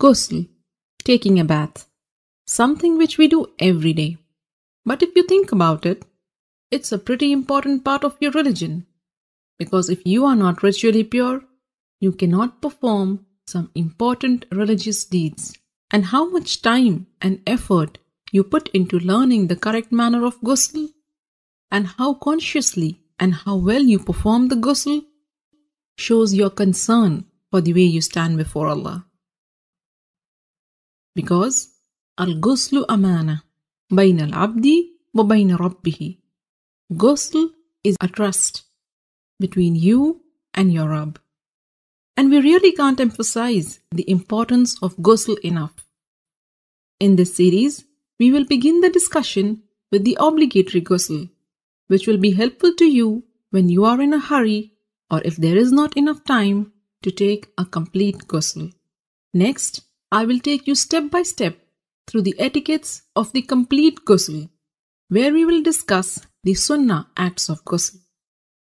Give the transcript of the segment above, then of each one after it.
Ghusl, taking a bath, something which we do every day. But if you think about it, it's a pretty important part of your religion, because if you are not ritually pure, you cannot perform some important religious deeds. And how much time and effort you put into learning the correct manner of ghusl, and how consciously and how well you perform the ghusl, shows your concern for the way you stand before Allah. Because al-ghuslu amana bayna al-abdi wa bayna rabbihi. Ghusl is a trust between you and your Rabb. And we really can't emphasize the importance of ghusl enough. In this series, we will begin the discussion with the obligatory ghusl, which will be helpful to you when you are in a hurry or if there is not enough time to take a complete ghusl. Next, I will take you step by step through the etiquettes of the complete ghusl, where we will discuss the sunnah acts of ghusl.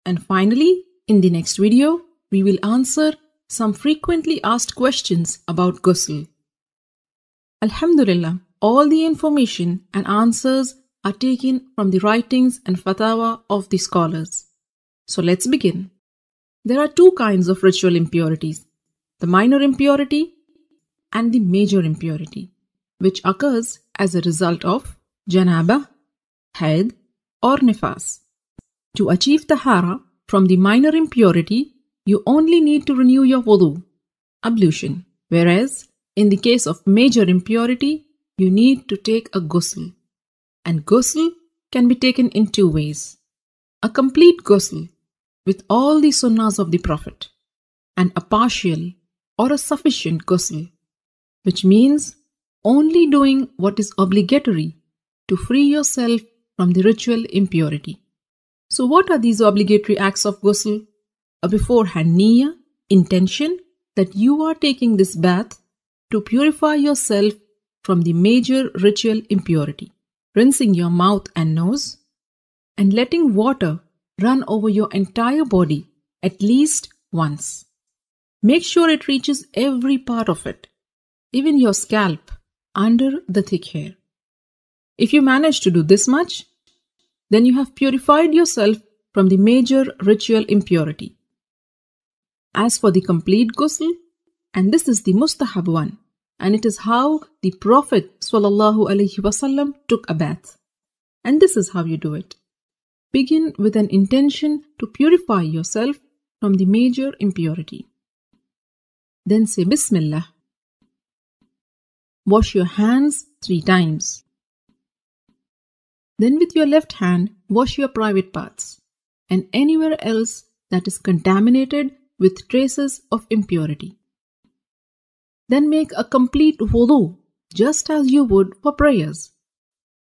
And finally, in the next video, we will answer some frequently asked questions about ghusl. Alhamdulillah, all the information and answers are taken from the writings and fatwa of the scholars. So let's begin. There are two kinds of ritual impurities, the minor impurity and the major impurity, which occurs as a result of janabah, haid or nifas. To achieve tahara from the minor impurity, you only need to renew your wudu, ablution, whereas in the case of major impurity, you need to take a ghusl. And ghusl can be taken in two ways: a complete ghusl with all the sunnahs of the Prophet, and a partial or a sufficient ghusl, which means only doing what is obligatory to free yourself from the ritual impurity. So what are these obligatory acts of ghusl? A beforehand niya, intention that you are taking this bath to purify yourself from the major ritual impurity, rinsing your mouth and nose, and letting water run over your entire body at least once. Make sure it reaches every part of it, even your scalp, under the thick hair. If you manage to do this much, then you have purified yourself from the major ritual impurity. As for the complete ghusl, and this is the mustahab one, and it is how the Prophet ﷺ took a bath. And this is how you do it. Begin with an intention to purify yourself from the major impurity. Then say bismillah. Wash your hands 3 times. Then with your left hand, wash your private parts and anywhere else that is contaminated with traces of impurity. Then make a complete wudu, just as you would for prayers.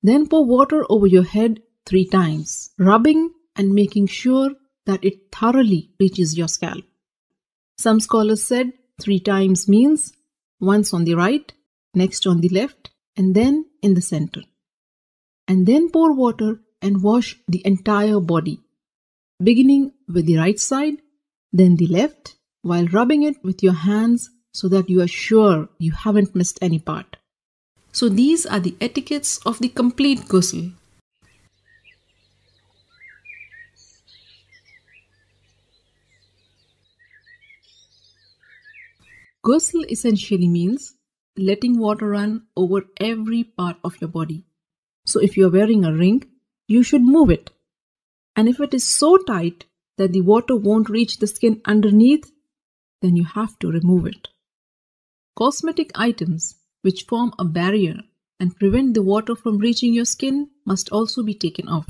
Then pour water over your head 3 times, rubbing and making sure that it thoroughly reaches your scalp. Some scholars said 3 times means once on the right, next on the left, and then in the center. And then pour water and wash the entire body, beginning with the right side, then the left, while rubbing it with your hands so that you are sure you haven't missed any part. So these are the etiquettes of the complete ghusl. Ghusl essentially means letting water run over every part of your body. So if you are wearing a ring, you should move it. And if it is so tight that the water won't reach the skin underneath, then you have to remove it. Cosmetic items which form a barrier and prevent the water from reaching your skin must also be taken off.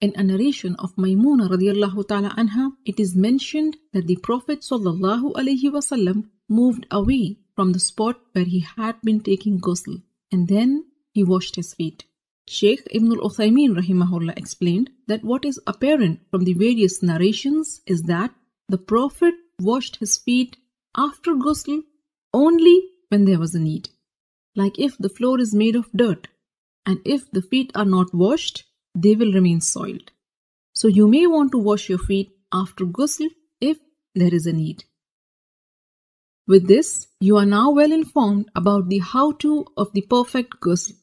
In a narration of Maimuna radiallahu ta'ala anha, it is mentioned that the Prophet ﷺ moved away from the spot where he had been taking ghusl, and then he washed his feet. Sheikh ibn al-Uthaymeen Rahimahullah explained that what is apparent from the various narrations is that the Prophet washed his feet after ghusl only when there was a need. Like if the floor is made of dirt, and if the feet are not washed, they will remain soiled. So you may want to wash your feet after ghusl if there is a need. With this, you are now well informed about the how-to of the perfect ghusl.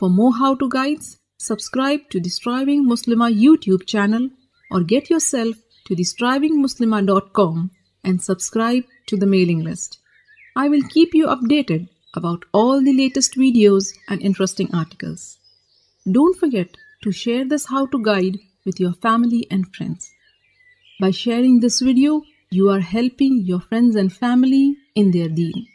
For more how-to guides, subscribe to the Striving Muslima YouTube channel or get yourself to the strivingmuslima.com and subscribe to the mailing list. I will keep you updated about all the latest videos and interesting articles. Don't forget to share this how-to guide with your family and friends. By sharing this video, you are helping your friends and family in their deen.